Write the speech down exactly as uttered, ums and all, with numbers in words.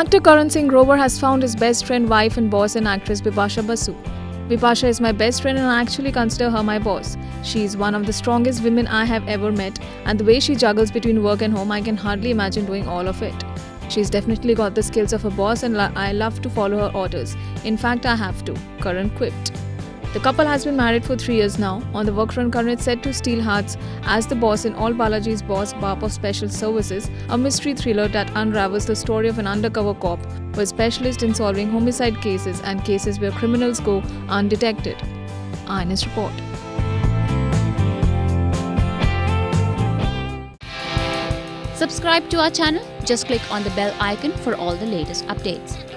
Actor Karan Singh Grover has found his best friend, wife and boss and actress Bipasha Basu. Bipasha is my best friend and I actually consider her my boss. She is one of the strongest women I have ever met, and the way she juggles between work and home, I can hardly imagine doing all of it. She's definitely got the skills of a boss and I love to follow her orders. In fact, I have to. Karan quipped. The couple has been married for three years now. On the work front, Karan is set to steal hearts as the boss in ALTBalaji's Boss Bap of Special Services, a mystery thriller that unravels the story of an undercover cop who is a specialist in solving homicide cases and cases where criminals go undetected. I A N S report. Subscribe to our channel. Just click on the bell icon for all the latest updates.